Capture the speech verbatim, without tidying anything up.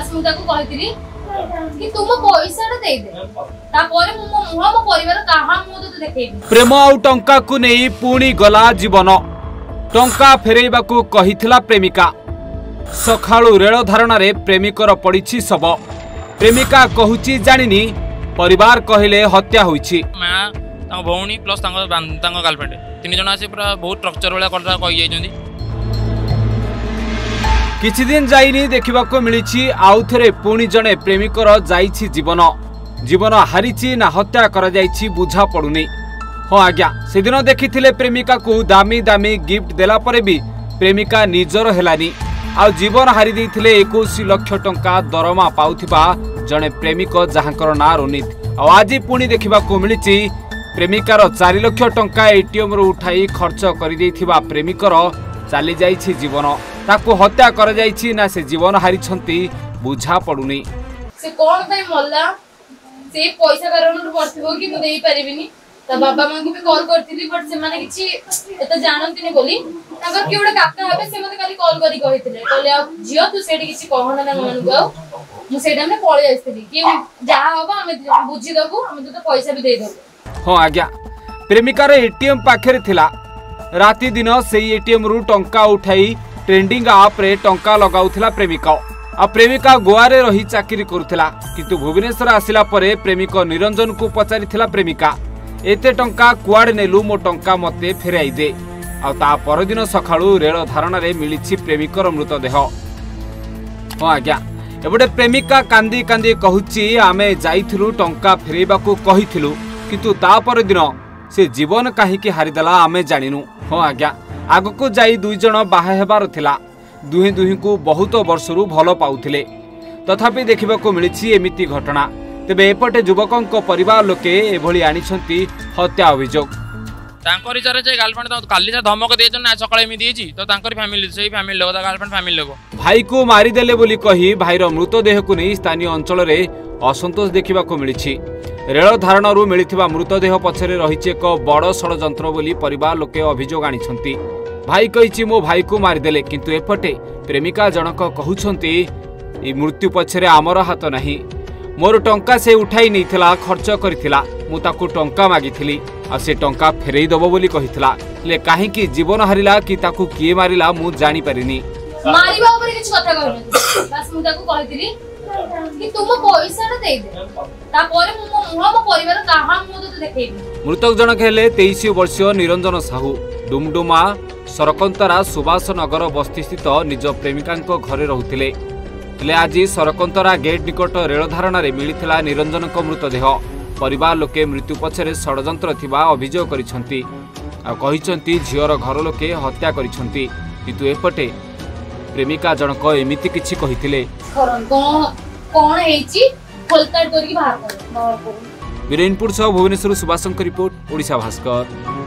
बस मुझे कही प्रेम आउ टंका को नहीं पुणी गला जीवन टंका फेरैबा को कहिथिला प्रेमिका सखाळु रेल धारणा रे प्रेमिकर पड़ी शव प्रेमिका कहूची जानिनी परिवार कहले हत्या होईची मा तां भौणी प्लस तां तां गर्लफ्रेंड तीन जणा से पूरा बहुत स्ट्रक्चर वाला कल्टा कहि जायछन्ती किछि दिन जाइनी देखा मिली आउ थे पुणी जड़े प्रेमिकर जाइछि जीवन जीवन हारिछि ना हत्या करा जाइछि बुझा पड़ुनी। हाँ आज्ञा से दिन देखिथिले प्रेमिका को दामी दामी गिफ्ट देला परे भी प्रेमिका निजर हेलानी आउ जीवन हारि दैथिले इक्कीस लाख टंका दरमा पाउथिबा जड़े प्रेमिक जहांकर ना रोनित आउ आज पुणी देखा मिली प्रेमिकार चार लाख टंका एटीएम रु उठाई खर्च कर दैथिबा प्रेमिकर चली जाइछि जीवन ताको हत्या कर जाइछि ना से जीवन हारिछंती बुझा पडुनी से कोन भाई मल्ला से पैसा कारण बरथिबो कि मु देई परिबिनी त बाबा मां को भी कॉल करथिली बट से माने किछि एत जानंती ने बोली ताका केवडा काका हबे से मते खाली कॉल करी कहितले कहले आ जियो तू सेठी किछि कहना ना मन गाओ मु सेडा में पळे आइसली कि जा हबो हम बुझी दबो हम तो पैसा भी देई दबो। हां आज्ञा प्रेमिका रे एटीएम पाखरे थिला राती दिन सेई एटीएम रु टंका उठाई ट्रेंडिंग आप रे टंका लगाउथिला प्रेमिका आ प्रेमिका गोवा रे रही चाकरी करुथिला किंतु भुवनेश्वर आसिला परे प्रेमिक निरंजन को पचारिथिला प्रेमिका एते टंका कुआड नेलु मो टंका मते फेराई दे आ ता परदिन सखाळु रेल धारणा रे मिलिछि प्रेमिकर मृतदेह। हो आज्ञा एबडे प्रेमिका कांदी कांदी कहूछि आमे जाइथिलु टंका फेरैबा को कहिथिलु किंतु ता परदिन से जीवन काहेकि हारिदला आमे जानिनु। हो आज्ञा आग को जाई दुई जण बाहा हेबार थिला दुहे दुही को बहुत वर्षरु भल पाउथिले तथापि देखिबा को मिलिछि एमिति घटना तेबे एपटे युवकन को परिवार लोके एभली आनिछंती हत्या अभियोग तांकर इचारे जे गर्लफ्रेंड काली जा धमक दे जन सकाळे एमि दिएछि तो तांकर फॅमिली सेही फॅमिली लोग गर्लफ्रेंड फॅमिली लोग भाई को मारी देले बोली कही भाईर मृतदेह को नै स्थानीय अंचल रे असंतोष देखिबा को मिलिछि रेल धारणरू मिलिथिबा मृतदेह पछरे रहिछि एक बड़ षडयंत्र बोली परिवार लोके अभियोग आनिछंती भाई कही मो भाई को मारिदेले किंतु एपटे प्रेमिका जनक कहते मृत्यु पछरे आमर हाथ नहीं मोर टंका से उठाई नहीं थिला खर्च करिथिला मुताकु टंका मागिथिली आ से टंका फेरई दबो बोली कहिथिला ले काहे की जीवन हारिला कि ताकु किए मारिला मु जानि परिनी मारिबा ऊपर किछ कथा कहले बस मु ताकु कहिथिली कि तुम पैसा दे दे ता परे मु मुहा मो परिवार कहां मु तो देखेबी। मृतक जनक हेले तेईस वर्षीय निरंजन साहू डुमडुमा सरकंतरा सुभाष नगर बस्ती स्थित निज प्रेमिका घरे रुले आज सरकंतरा गेट निकट रेल धारणा रे मिलिथिला निरंजन मृतदेह परिवार लोके मृत्यु पछरे षडयंत्र थिबा अभियोग करिसेंती आ कहिसेंती झियर घर लोके हत्या करिसेंती किंतु एपटे प्रेमिका जनक एमिति किछि कहिथिले कोन हेछि फलतार करके बाहर कर। बिरेनपुर से भुवनेश्वर सुभाषंकर रिपोर्ट ओडिसा भास्कर।